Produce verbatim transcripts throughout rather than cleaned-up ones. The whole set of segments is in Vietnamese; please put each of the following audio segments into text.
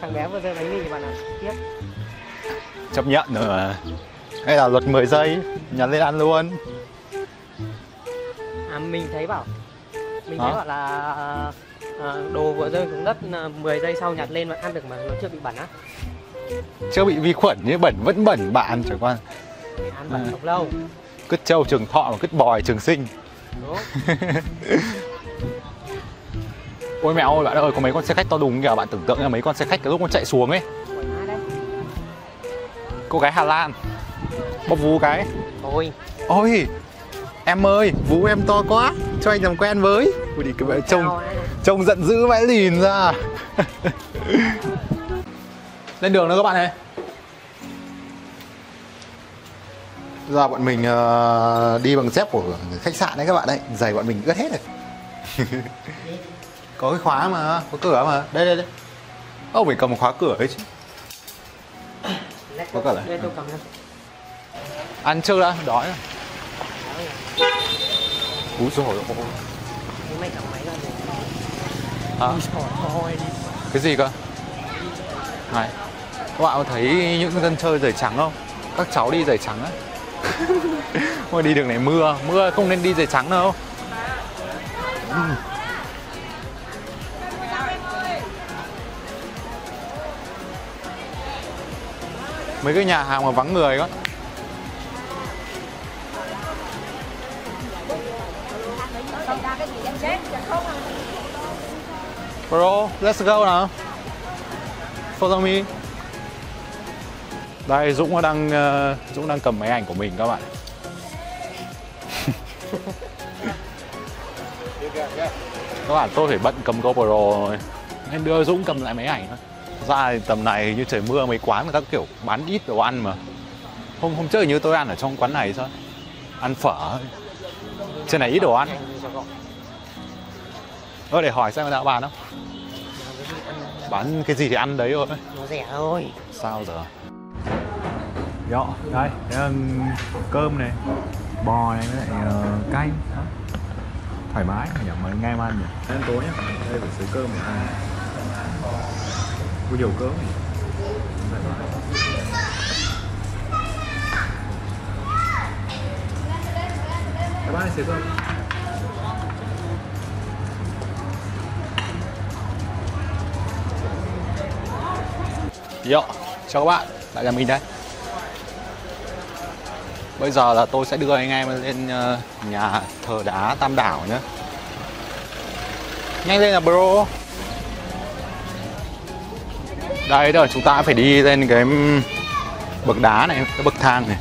Thằng bé vừa rơi bánh mì bạn ạ. Tiếp. Chấp nhận rồi mà. Hay là luật mười giây, nhắn lên ăn luôn. À, mình thấy bảo Mình à? thấy bảo là à, đồ vừa rơi xuống đất mười giây sau nhặt lên mà ăn được mà nó chưa bị bẩn á. Chưa bị vi khuẩn như bẩn vẫn bẩn bạn, chẳng qua ăn bẩn sống à. lâu. Cứt trâu trường thọ mà cứt bòi trường sinh. Đúng. Ôi mẹ ơi bạn ơi, có mấy con xe khách to đùng kìa, bạn tưởng tượng là mấy con xe khách cái lúc nó chạy xuống ấy. Cô gái Hà Lan bóp vú cái. Ôi Ôi em ơi, vú em to quá, cho anh làm quen với. Ôi đi cái trông, trông giận dữ vãi lìn ra. Lên đường nữa các bạn ơi. Giờ bọn mình uh, đi bằng dép của khách sạn đấy các bạn đấy. Giày bọn mình ướt hết rồi. Có cái khóa mà, có cửa mà. Đây đây đây. Ô oh, mình cầm khóa cửa ấy chứ. Có cửa đấy. Ăn chưa đã, đói rồi. Úi dồi ôi. À. Cái gì cơ? Này, các bạn có thấy những dân chơi giày trắng không? Các cháu đi giày trắng á. Ôi đi đường này mưa, mưa không nên đi giày trắng đâu. Ừ. Mấy cái nhà hàng mà vắng người đó. Bro, let's go nào. Follow me. Đây Dũng nó đang uh, Dũng đang cầm máy ảnh của mình các bạn. Các bạn tôi phải bận cầm GoPro rồi. Nên đưa Dũng cầm lại máy ảnh thôi. Ra tầm này như trời mưa mấy quán người ta kiểu bán ít đồ ăn mà. Hôm hôm trước như tôi ăn ở trong quán này thôi. Ăn phở. Trên này ít đồ ăn. Ơ để hỏi xem người ta bán không? Bán cái gì thì ăn đấy thôi. Nó rẻ thôi. Sao giờ? Đó, đây, đấy là cơm này, bò này với lại uh, canh. Thoải mái nhỉ, mà ngay mà ăn nhỉ. Ăn tối nhá, đây phải xới cơm này. À. Có nhiều cơm nhỉ. Các bạn xới cơm. Yo, chào các bạn, lại là mình đây. Bây giờ là tôi sẽ đưa anh em lên nhà thờ đá Tam Đảo nhé. Nhanh lên là bro. Đây rồi chúng ta phải đi lên cái bậc đá này, cái bậc thang này.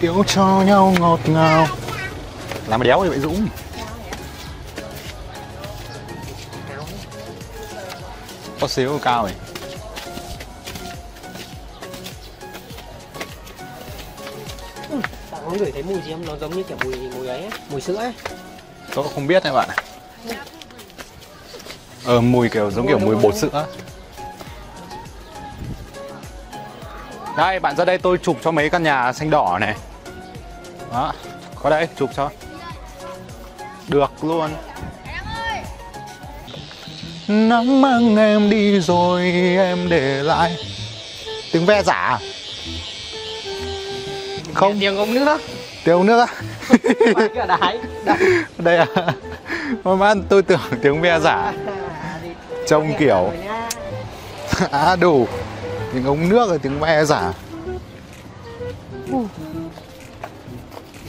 Yêu cho nhau ngọt ngào. Làm đéo thì vậy Dũng. Có xíu cao này. Ừ, bạn có ngửi thấy mùi gì không? Nó giống như kiểu mùi mùi ấy, mùi sữa ấy. Tôi cũng không biết này bạn. Ờ mùi kiểu giống kiểu mùi bột sữa. Đây bạn ra đây tôi chụp cho mấy căn nhà xanh đỏ này. Đó, có đây chụp cho. Được luôn. Nắng mang em đi rồi em để lại. Tiếng ve giả. Không. Tiếng ống nước. Tiếng ống nước á. Đây à. Mà man tôi tưởng tiếng ve giả. Trông kiểu à đủ. Tiếng ống nước rồi tiếng ve giả.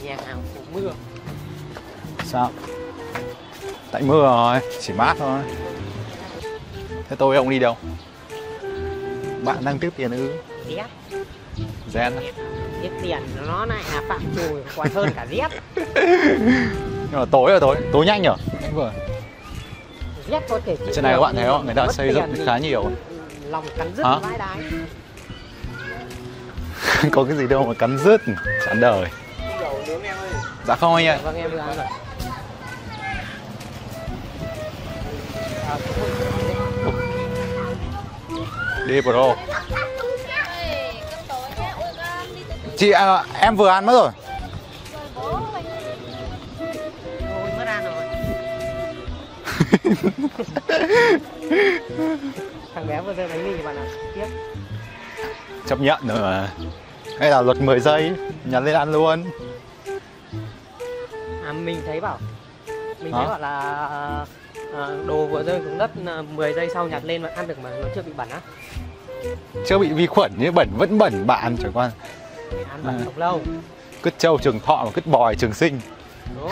Nhà hàng cũng mưa. Sao? Tại mưa rồi, chỉ mát thôi. Thế tôi không đi đâu. Bạn đang tiếc tiền ư? Tiếc. Dẹt. Tiếc tiền nó lại là phạm trù còn hơn cả dép. Nhưng mà tối rồi tối, tối nhanh nhở? Vừa. Dép có thể. Trên này các bạn thấy không? Người ta xây dựng khá nhiều. Lòng cắn rứt vai đái. Có cái gì đâu mà cắn rứt, chán đời. Dạ không anh ơi. Vâng em được rồi. Đi bro. Chị à, em vừa ăn mất rồi. Mất ăn rồi. Thằng bé vừa rơi bánh mì bạn ạ. Tiếc. Chấp nhận rồi mà. Hay là luật mười giây, nhắn lên ăn luôn. À, mình thấy bảo mình Hả? thấy bảo là à, đồ vừa rơi xuống đất mười giây sau nhặt lên mà ăn được mà nó chưa bị bẩn á. Chưa bị vi khuẩn như bẩn vẫn bẩn bạn chẳng qua. Ăn bẩn à. Lâu. Cứt trâu trường thọ mà cứt bòi trường sinh. Đúng.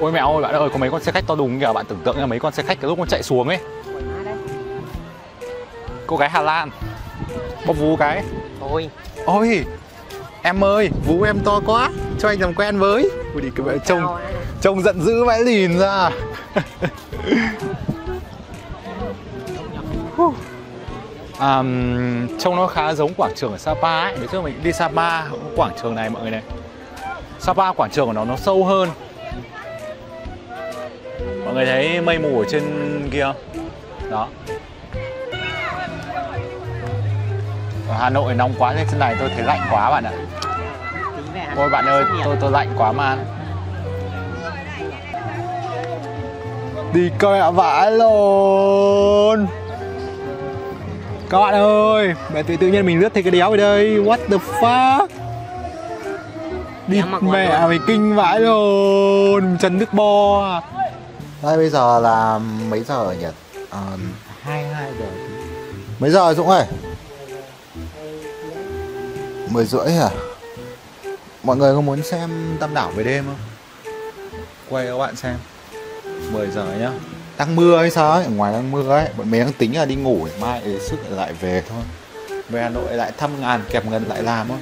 Ôi mẹo ơi bạn ơi, có mấy con xe khách to đùng kìa, bạn tưởng tượng là mấy con xe khách cái lúc nó chạy xuống ấy. Cô gái Hà Lan. Bóp vú cái. Ôi. Ôi. Em ơi, vú em to quá, cho anh làm quen với. Ui đi cái mẹ trông trông giận dữ vãi lìn ra. À, trông nó khá giống quảng trường ở Sapa ấy. Đấy chứ mình đi Sapa, quảng trường này mọi người này. Sapa quảng trường của nó nó sâu hơn. Mọi người thấy mây mù ở trên kia không? Đó. Ở Hà Nội nóng quá nên trên này tôi thấy lạnh quá bạn ạ. Ôi bạn ơi, tôi tôi lạnh quá mà. Đi coi ạ vãi luôn. Các bạn ơi, mẹ tự tự nhiên mình lướt thấy cái đéo ở đây. What the fuck? Đi mẹ mày kinh vãi luôn. Trần Đức Bò. Đây bây giờ là mấy giờ ở Nhật? À, hai mươi hai giờ. Mấy giờ Dũng ơi? mười rưỡi hả? Mọi người có muốn xem Tam Đảo về đêm không? Quay các bạn xem. mười giờ nhá. Đang mưa hay sao ấy, ở ngoài đang mưa ấy. Bọn mình đang tính là đi ngủ để mai để sức lại về thôi. Về Hà Nội lại thăm ngàn kẹp ngân lại làm không?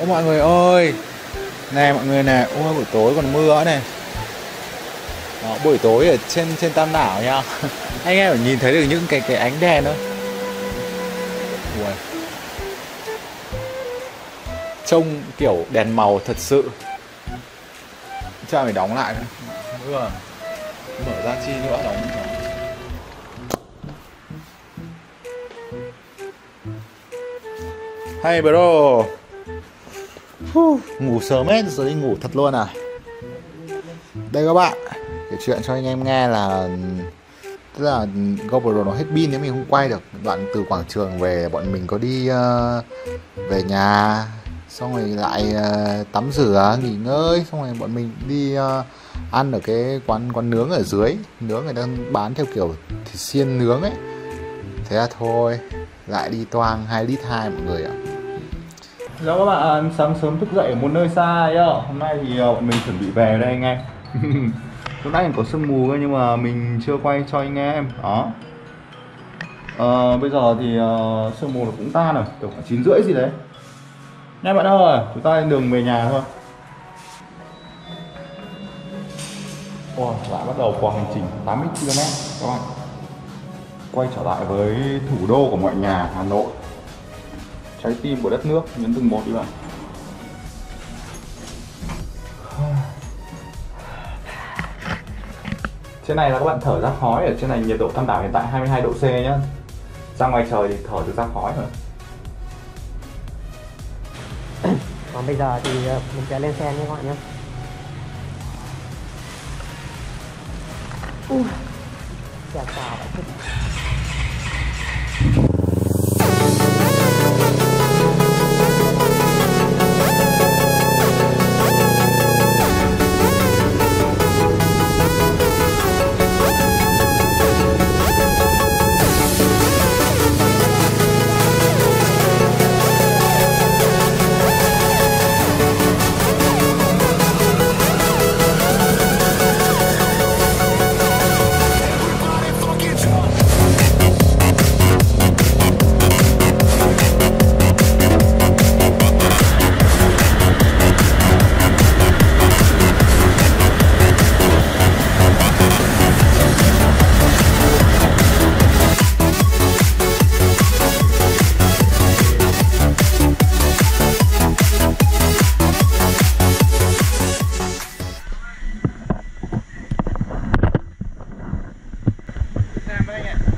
Ô mọi người ơi. Nè mọi người nè, ôi buổi tối còn mưa này. Đó, buổi tối ở trên trên Tam Đảo nha. Anh em phải nhìn thấy được những cái cái ánh đèn thôi. Ui. Trông kiểu đèn màu thật sự. Chắc phải đóng lại nữa. Mưa. Mở ra chi nữa đóng. Hey bro. Hú, ngủ sớm hết rồi đi ngủ thật luôn à. Đây các bạn, kể chuyện cho anh em nghe là tức là GoPro nó hết pin nếu mình không quay được. Đoạn từ quảng trường về bọn mình có đi uh, về nhà, xong rồi lại uh, tắm rửa nghỉ ngơi, xong rồi bọn mình đi uh, ăn ở cái quán quán nướng ở dưới. Nướng người ta bán theo kiểu thịt xiên nướng ấy. Thế là thôi lại đi toang hai lít hai mọi người ạ. Hello các bạn, sáng sớm thức dậy ở một nơi xa ấy. Hôm nay thì bọn mình chuẩn bị về đây anh em. Lúc nãy có sương mù nhưng mà mình chưa quay cho anh em đó. À, bây giờ thì uh, sương mù nó cũng tan rồi, kiểu khoảng chín rưỡi gì đấy. Nè bạn ơi, chúng ta lên đường về nhà thôi. Wow, lại bắt đầu cuộc hành trình tám mươi ki lô mét các bạn. Quay trở lại với thủ đô của mọi nhà Hà Nội. Trái tim của đất nước, nhấn từng một đi bạn. Trên này là các bạn thở ra khói, ở trên này nhiệt độ Tam Đảo hiện tại hai mươi hai độ C nhá. Ra ngoài trời thì thở được ra khói rồi. Còn bây giờ thì mình sẽ lên xe nha các bạn nhé. Ui, chào chào. Thank you.